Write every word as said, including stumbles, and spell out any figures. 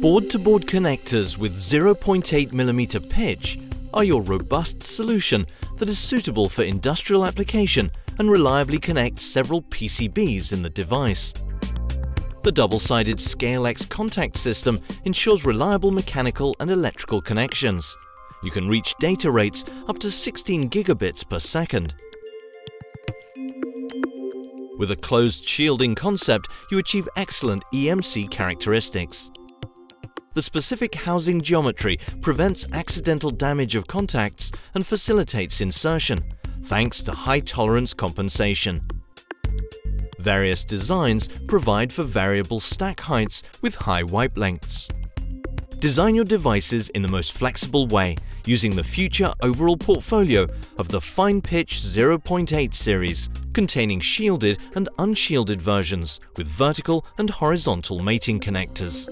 Board-to-board connectors with zero point eight millimeter pitch are your robust solution that is suitable for industrial application and reliably connects several P C Bs in the device. The double-sided ScaleX contact system ensures reliable mechanical and electrical connections. You can reach data rates up to sixteen gigabits per second. With a closed shielding concept, you achieve excellent E M C characteristics. The specific housing geometry prevents accidental damage of contacts and facilitates insertion, thanks to high tolerance compensation. Various designs provide for variable stack heights with high wipe lengths. Design your devices in the most flexible way using the future overall portfolio of the Fine Pitch zero point eight series, containing shielded and unshielded versions with vertical and horizontal mating connectors.